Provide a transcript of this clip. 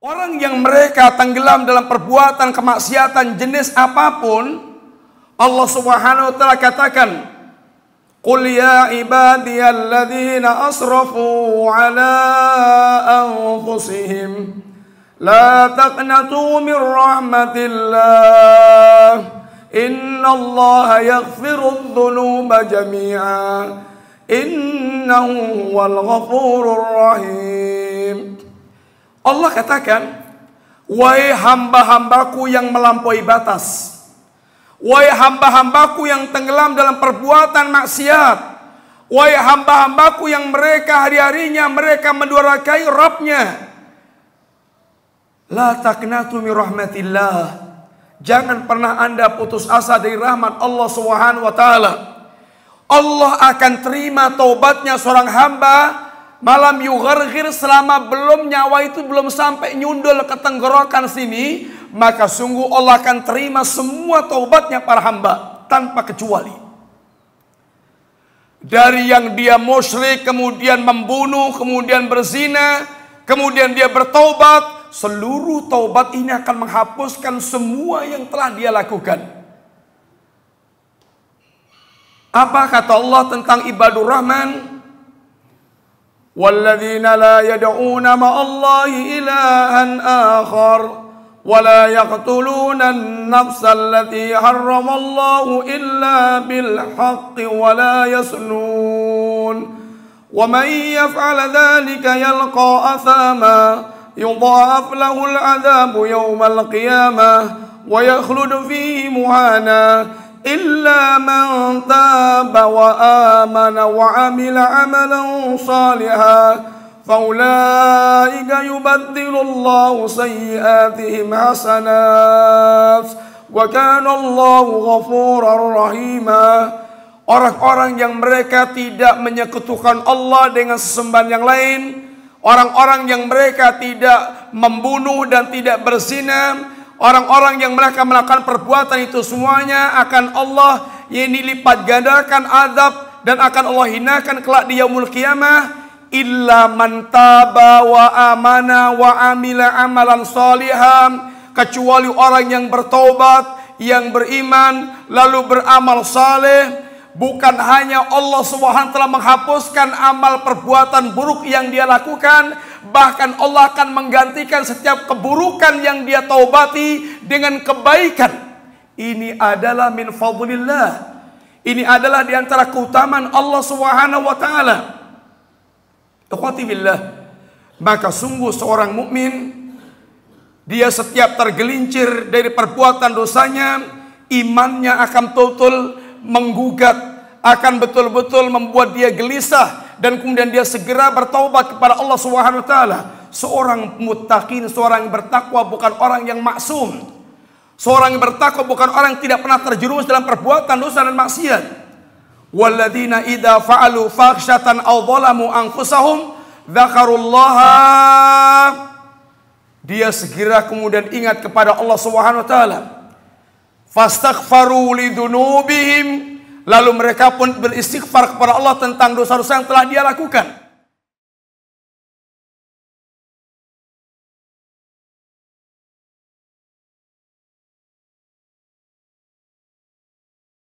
Orang yang mereka tenggelam dalam perbuatan kemaksiatan jenis apapun, Allah Subhanahu wa taala katakan, "Qul ya ibadiyalladzina asrafu 'ala anfusihim la taqnatu min rahmatillah. Innallaha yaghfirudz dzunuba jami'a. Innahu huwal ghafurur rahim." Allah katakan, "Wahai hamba-hambaku yang melampaui batas. Wahai hamba-hambaku yang tenggelam dalam perbuatan maksiat. Wahai hamba-hambaku yang mereka hari-harinya mereka mendurakai Rabbnya. La taqnatu min rahmatillah." Jangan pernah Anda putus asa dari rahmat Allah Subhanahu wa taala. Allah akan terima taubatnya seorang hamba malam yugharghir, selama belum nyawa itu belum sampai nyundul ke tenggorokan sini, maka sungguh Allah akan terima semua taubatnya para hamba tanpa kecuali. Dari yang dia musyrik, kemudian membunuh, kemudian berzina, kemudian dia bertaubat, seluruh taubat ini akan menghapuskan semua yang telah dia lakukan. Apa kata Allah tentang ibadur rahman? Walladzina la yad'una ma'allahi ilahan akhar wa la yaqtuluna an-nafsa allati harramallahu illa bil haqqi wa la yasnun wa man yaf'al dhalika yalqa athama yudha'af lahu al-'adhabu yawmal qiyamah wa yakhludu fihi muhana إلا من تاب وآمن وعمل عملا صالحا فأولئك يبدل الله سيئاتهم حسنات وكان الله غفورا رحيما. Orang-orang yang mereka tidak menyekutukan Allah dengan sesembahan yang lain, orang-orang yang mereka tidak membunuh dan tidak berzina, orang-orang yang mereka melakukan perbuatan itu semuanya akan Allah yakni lipat gandakan azab dan akan Allah hinakan kelak di yaumul qiyamah. Illa man taba wa amana wa amila amalan shalihan, kecuali orang yang bertaubat, yang beriman lalu beramal saleh. Bukan hanya Allah Subhanahu wa taala menghapuskan amal perbuatan buruk yang dia lakukan, bahkan Allah akan menggantikan setiap keburukan yang dia taubati dengan kebaikan. Ini adalah min fadlillah. Ini adalah diantara keutamaan Allah Subhanahu wa taala. Ikhwati billah, maka sungguh seorang mukmin dia setiap tergelincir dari perbuatan dosanya, imannya akan total menggugat, akan betul-betul membuat dia gelisah, dan kemudian dia segera bertaubat kepada Allah Subhanahu wa taala. Seorang muttaqin, seorang yang bertakwa bukan orang yang maksum. Seorang yang bertakwa bukan orang yang tidak pernah terjerumus dalam perbuatan dosa dan maksiat. Walladzina idza fa'alu fakhshatan aw dhalamu anfusahum dzakarullaha. Dia segera kemudian ingat kepada Allah Subhanahu wa taala. Fastaghfaru lidzunubihim, lalu mereka pun beristighfar kepada Allah tentang dosa-dosa yang telah dia lakukan.